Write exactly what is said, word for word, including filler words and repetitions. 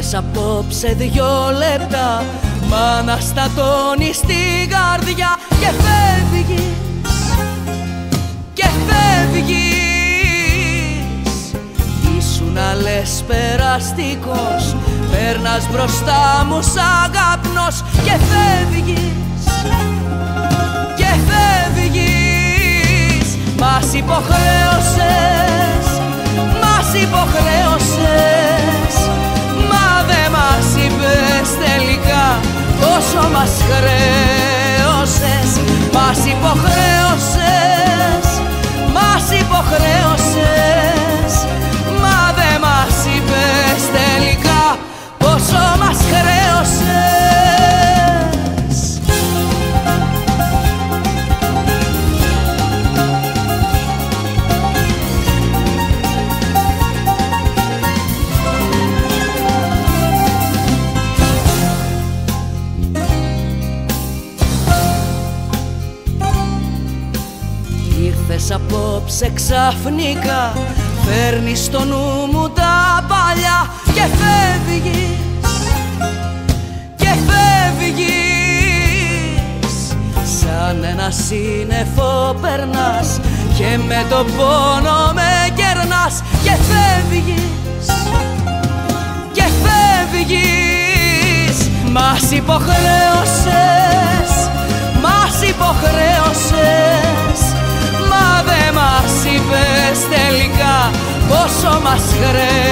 θες απόψε δυο λεπτά, μα να στατώνεις την καρδιά. Και φεύγεις, και φεύγεις. Ήσουν αλές περαστικός, παίρνας μπροστά μου σαν καπνός. Και φεύγεις, και φεύγεις. Μας υποχρέωσες, μας υποχρέωσες. Μα δε μας είπες τελικά πόσο μας χρέωσες. Μας υποχρέωσες, μας υποχρέωσες. Μα δε μας είπες τελικά πόσο μας χρέωσες. Απόψε ξαφνικά φέρνεις στο νου μου τα παλιά. Και φεύγεις, και φεύγεις. Σαν ένα σύννεφο περνάς και με το πόνο με κερνάς. Και φεύγεις, και φεύγεις. Μας υποχρέωσες, μας υποχρέωσες. Μα δε μας είπες τελικά πόσο μας χρειάζεται.